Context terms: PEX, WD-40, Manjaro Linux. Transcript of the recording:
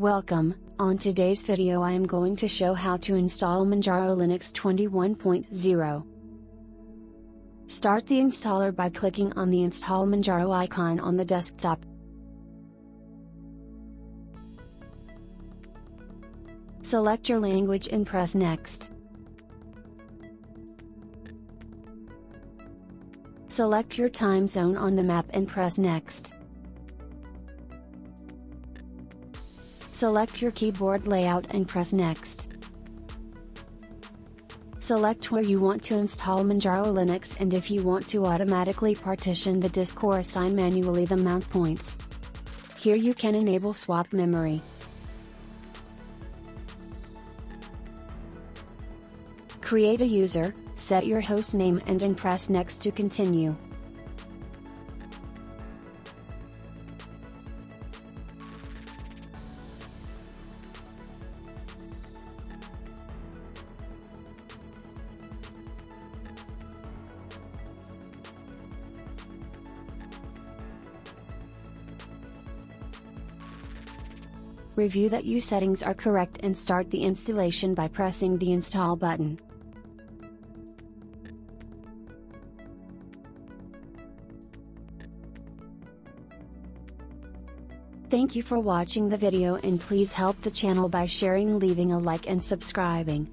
Welcome. On today's video I am going to show how to install Manjaro Linux 21.0. Start the installer by clicking on the Install Manjaro icon on the desktop. Select your language and press Next. Select your time zone on the map and press Next. Select your keyboard layout and press Next. Select where you want to install Manjaro Linux and if you want to automatically partition the disk or assign manually the mount points. Here you can enable swap memory. Create a user, set your host name and then press Next to continue. Review that your settings are correct and start the installation by pressing the Install button. Thank you for watching the video and please help the channel by sharing, leaving a like and subscribing.